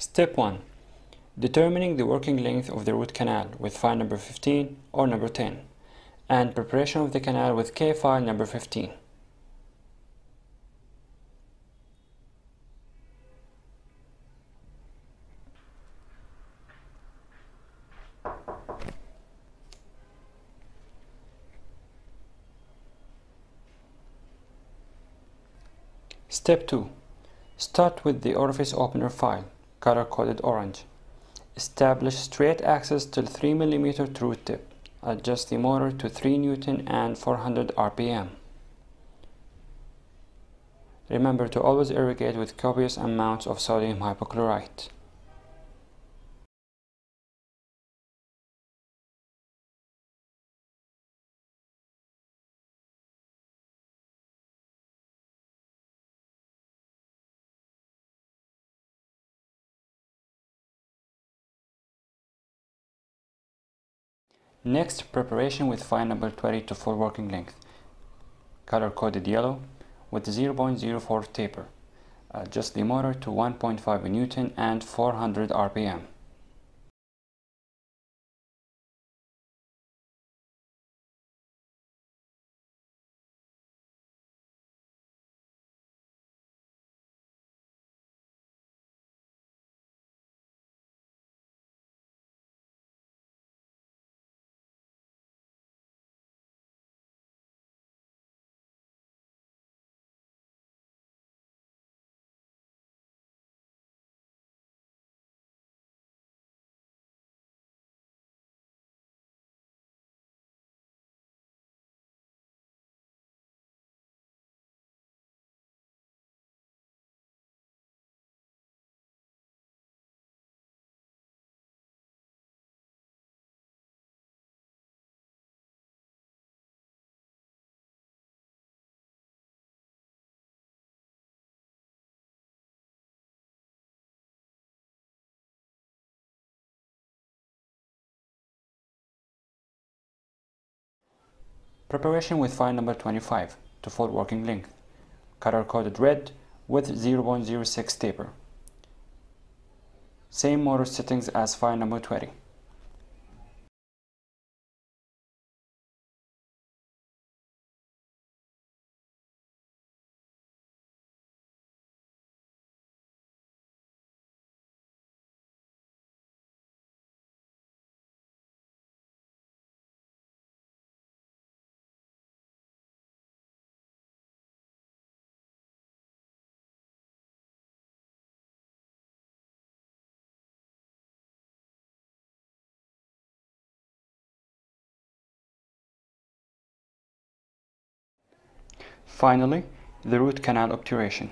Step 1. Determining the working length of the root canal with file number 15 or number 10, and preparation of the canal with K file number 15. Step 2. Start with the orifice opener file, color-coded orange. Establish straight axis till 3 mm through tip. Adjust the motor to 3 N and 400 RPM. Remember to always irrigate with copious amounts of sodium hypochlorite. Next, preparation with file number 20 to full working length, color-coded yellow, with 0.04 taper. Adjust the motor to 1.5 N and 400 RPM. Preparation with file number 25 to full working length, color-coded red with 0.06 taper. Same motor settings as file number 20. Finally, the root canal obturation.